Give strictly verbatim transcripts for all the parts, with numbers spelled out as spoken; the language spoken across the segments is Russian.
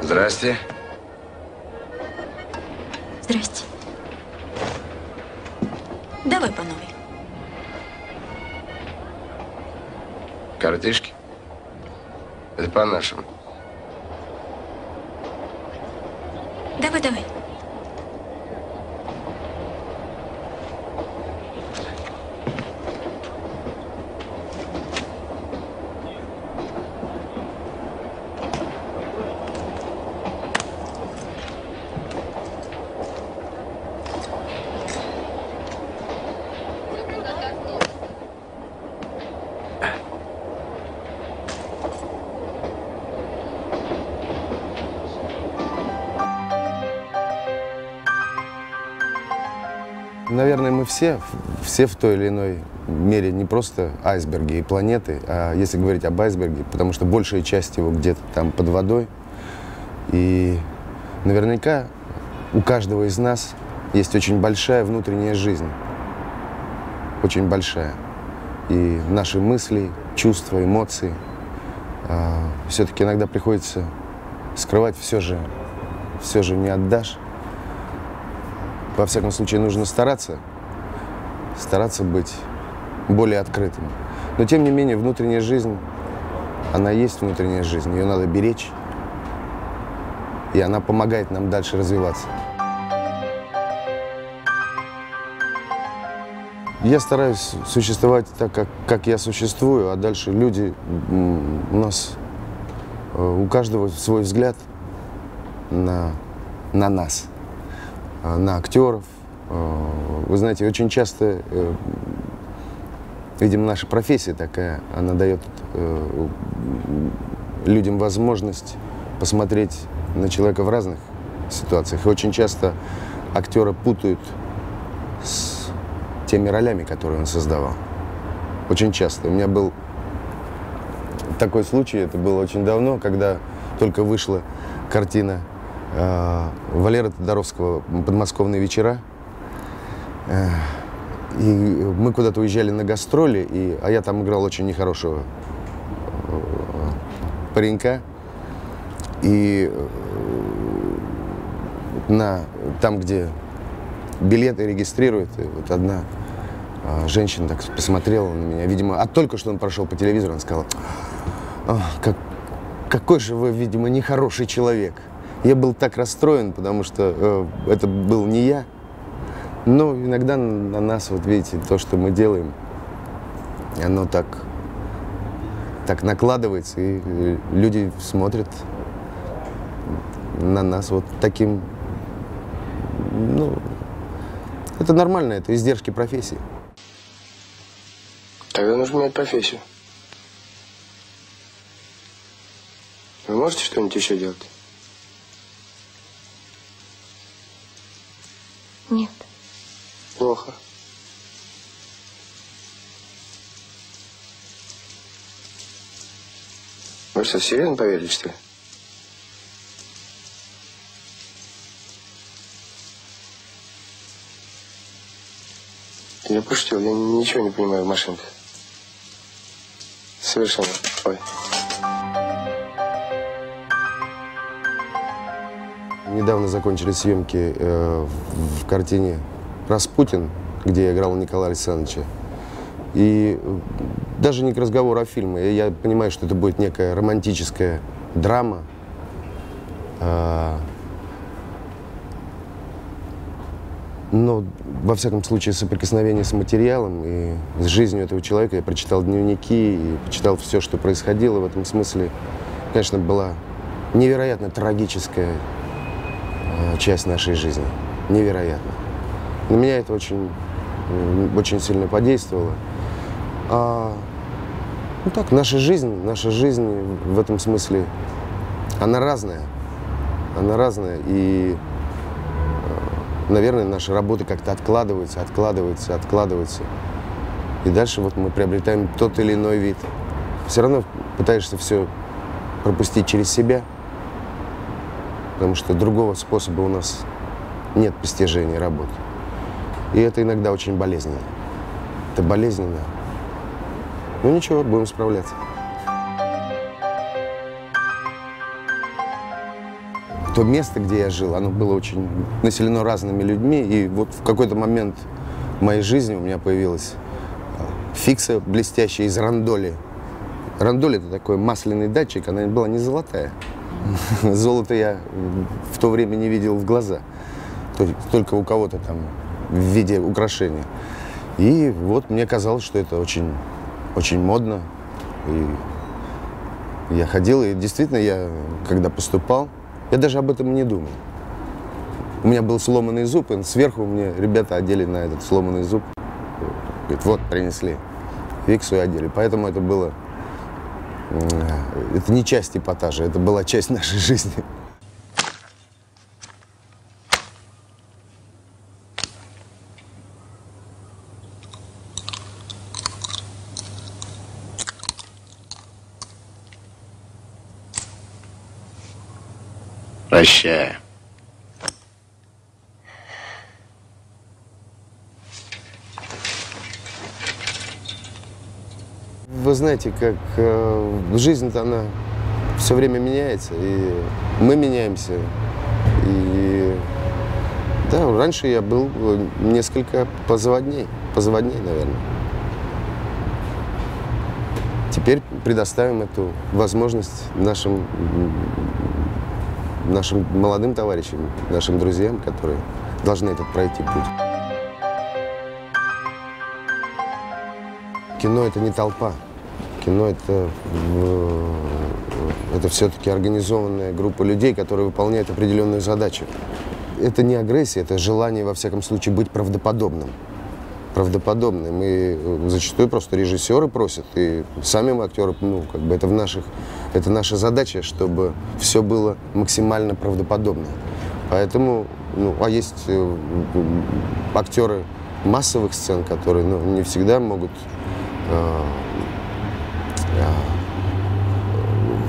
Здрасте. Здрасте. Давай по новой. Коротышки? Это по-нашему. Давай, давай. Наверное, мы все, все в той или иной мере не просто айсберги и планеты, а если говорить об айсберге, потому что большая часть его где-то там под водой. И наверняка у каждого из нас есть очень большая внутренняя жизнь, очень большая. И наши мысли, чувства, эмоции э, все-таки иногда приходится скрывать, все же, все же не отдашь. Во всяком случае, нужно стараться, стараться быть более открытым. Но, тем не менее, внутренняя жизнь, она есть внутренняя жизнь, ее надо беречь, и она помогает нам дальше развиваться. Я стараюсь существовать так, как, как я существую, а дальше люди, у нас, у каждого свой взгляд на, на нас. На актеров. Вы знаете, очень часто, видимо, наша профессия такая, она дает людям возможность посмотреть на человека в разных ситуациях. И очень часто актера путают с теми ролями, которые он создавал. Очень часто. У меня был такой случай, это было очень давно, когда только вышла картина Валера Тодоровского «Подмосковные вечера». И мы куда-то уезжали на гастроли, и, а я там играл очень нехорошего паренька. И на, там, где билеты регистрируют, и вот одна женщина так посмотрела на меня. Видимо, а только что он прошел по телевизору, он сказал: как, какой же вы, видимо, нехороший человек. Я был так расстроен, потому что э, это был не я. Но иногда на нас, вот видите, то, что мы делаем, оно так, так накладывается, и люди смотрят на нас вот таким. Ну, это нормально, это издержки профессии. Тогда нужно менять профессию. Вы можете что-нибудь еще делать? Нет. Плохо. Вы что, серьезно поверили, что ли? Я пошутил, я ничего не понимаю в машинках. Совершенно. Ой. Недавно закончились съемки э, в картине «Распутин», где я играл Николая Александровича. И даже не к разговору о фильме. Я понимаю, что это будет некая романтическая драма. Э, но, во всяком случае, соприкосновение с материалом и с жизнью этого человека. Я прочитал дневники и прочитал все, что происходило. В этом смысле, конечно, была невероятно трагическая часть нашей жизни. Невероятно. На меня это очень, очень сильно подействовало. А, ну так, наша жизнь, наша жизнь в этом смысле, она разная. Она разная. И, наверное, наши работы как-то откладываются, откладываются, откладываются. И дальше вот мы приобретаем тот или иной вид. Все равно пытаешься все пропустить через себя. Потому что другого способа у нас нет постижения работы. И это иногда очень болезненно. Это болезненно. Ну ничего, будем справляться. То место, где я жил, оно было очень населено разными людьми. И вот в какой-то момент в моей жизни у меня появилась фикса блестящая из рандоли. Рандоль — это такой масляный датчик, она была не золотая. Золото я в то время не видел в глаза, только у кого-то там в виде украшения. И вот мне казалось, что это очень, очень модно. И я ходил, и действительно, я, когда поступал, я даже об этом не думал. У меня был сломанный зуб, и сверху мне ребята одели на этот сломанный зуб. Говорит, вот, принесли фиксу и одели. Поэтому это было... Это не часть эпатажа, это была часть нашей жизни. Прощай. Вы знаете, как э, жизнь-то она все время меняется, и мы меняемся. И да, раньше я был несколько позаводней, позаводней, наверное. Теперь предоставим эту возможность нашим, нашим молодым товарищам, нашим друзьям, которые должны этот пройти путь. Кино — это не толпа. Кино — это, это все-таки организованная группа людей, которые выполняют определенную задачу. Это не агрессия, это желание, во всяком случае, быть правдоподобным. Правдоподобным. И зачастую просто режиссеры просят, и сами актеры, ну, как бы это в наших, это наша задача, чтобы все было максимально правдоподобно. Поэтому, ну, а есть актеры массовых сцен, которые, ну, не всегда могут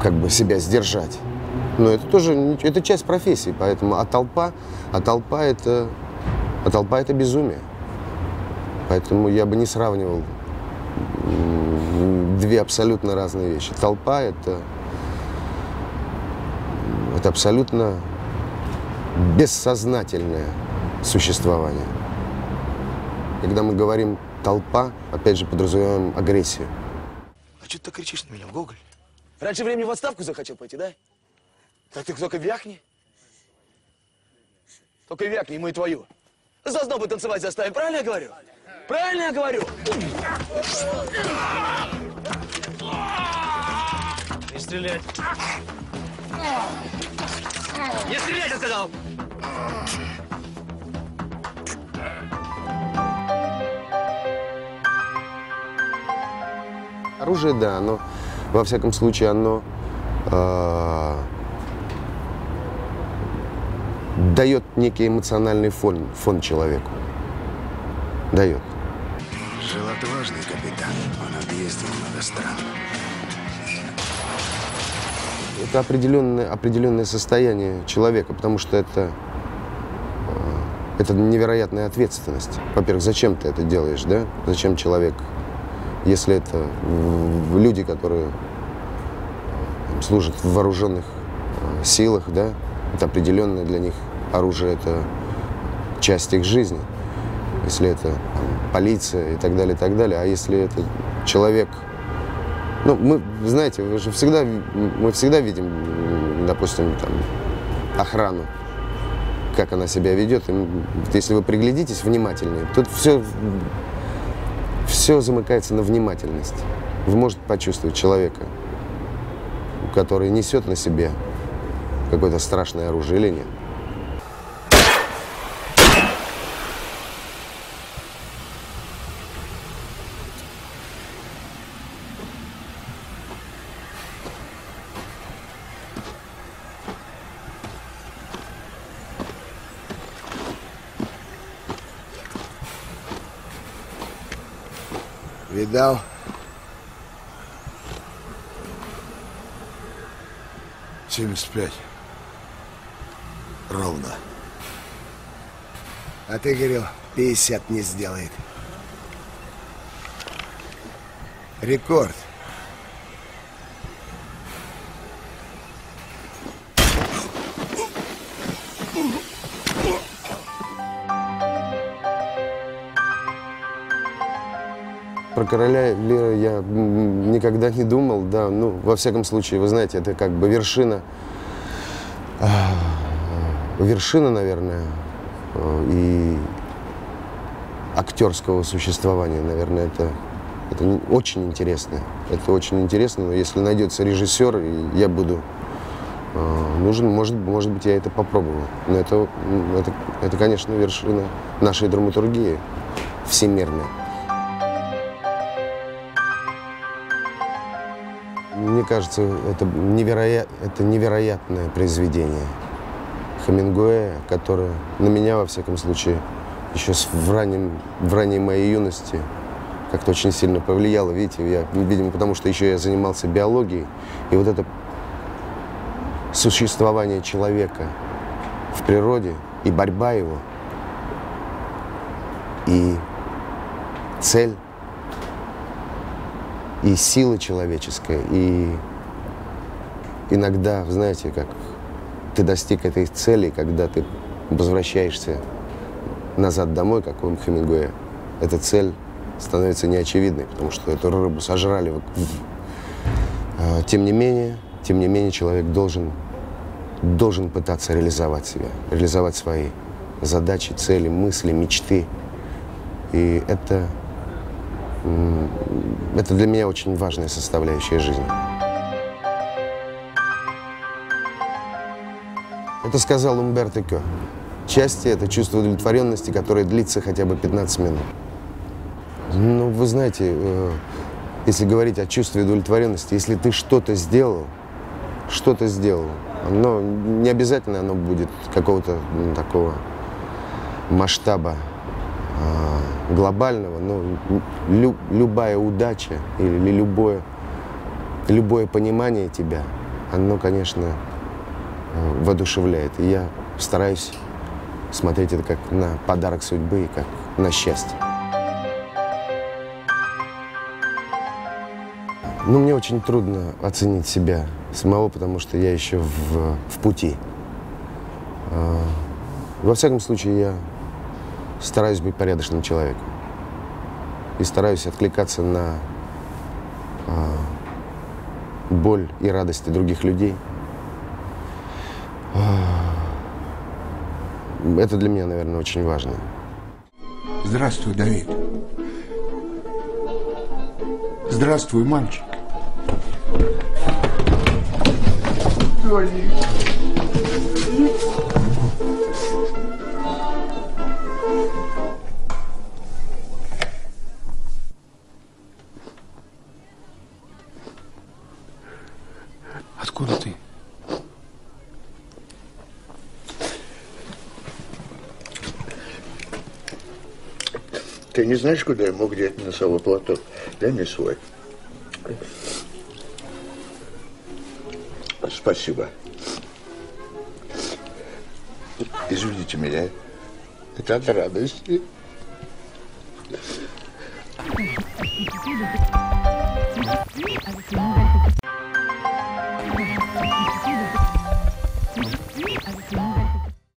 как бы себя сдержать. Но это тоже, это часть профессии, поэтому а толпа, а толпа это, а толпа это безумие. Поэтому я бы не сравнивал две абсолютно разные вещи. Толпа это, это абсолютно бессознательное существование. Когда мы говорим толпа, опять же, подразумеваем агрессию. А что ты так кричишь на меня, Гоголь? Раньше времени в отставку захотел пойти, да? Так ты только вякни. Только вякни, ему и твою. За знобу танцевать заставим, правильно я говорю? Правильно я говорю? Не стрелять. Не стрелять, я сказал! Оружие, да, оно, во всяком случае, оно э, дает некий эмоциональный фон, фон человеку. Дает. Жил отважный капитан, он объездил много стран. Это определенное, определенное состояние человека, потому что это, э, это невероятная ответственность. Во-первых, зачем ты это делаешь, да? Зачем человек... Если это люди, которые служат в вооруженных силах, да, это определенное для них оружие, это часть их жизни. Если это полиция и так далее, и так далее. А если это человек... Ну, мы, знаете, вы же всегда, мы всегда видим, допустим, там, охрану, как она себя ведет. И если вы приглядитесь внимательнее, тут все... Все замыкается на внимательность. Вы можете почувствовать человека, который несет на себе какое-то страшное оружие или нет. Видал? семьдесят пять. Ровно. А ты говорил, пятьдесят не сделает. Рекорд. Про Короля Лира я никогда не думал, да, ну, во всяком случае, вы знаете, это как бы вершина, вершина, наверное, и актерского существования, наверное, это, это очень интересно, это очень интересно, но если найдется режиссер, я буду нужен, может, может быть, я это попробовал, но это, это, это, конечно, вершина нашей драматургии всемирной. Мне кажется, это, невероя... это невероятное произведение Хемингуэя, которое на меня, во всяком случае, еще в, раннем... в ранней моей юности как-то очень сильно повлияло. Видите, я, видимо, потому что еще я занимался биологией. И вот это существование человека в природе и борьба его, и цель, и сила человеческая, и иногда, знаете, как ты достиг этой цели, когда ты возвращаешься назад домой, как у Хемингуэя, эта цель становится неочевидной, потому что эту рыбу сожрали. Тем не менее, тем не менее, человек должен, должен пытаться реализовать себя, реализовать свои задачи, цели, мысли, мечты. И это... Это для меня очень важная составляющая жизни. Это сказал Умберто Эко. Счастье – это чувство удовлетворенности, которое длится хотя бы пятнадцать минут. Ну, вы знаете, если говорить о чувстве удовлетворенности, если ты что-то сделал, что-то сделал, оно не обязательно оно будет какого-то, ну, такого масштаба глобального, но лю, любая удача или любое, любое понимание тебя, оно, конечно, воодушевляет. И я стараюсь смотреть это как на подарок судьбы и как на счастье. Ну, мне очень трудно оценить себя самого, потому что я еще в, в пути. Во всяком случае, я стараюсь быть порядочным человеком и стараюсь откликаться на э, боль и радости других людей. Это для меня, наверное, очень важно. Здравствуй, Давид. Здравствуй, мальчик. Откуда ты? Ты не знаешь, куда я мог деть носовой платок? Дай мне свой. Спасибо. Извините меня. Это от радости.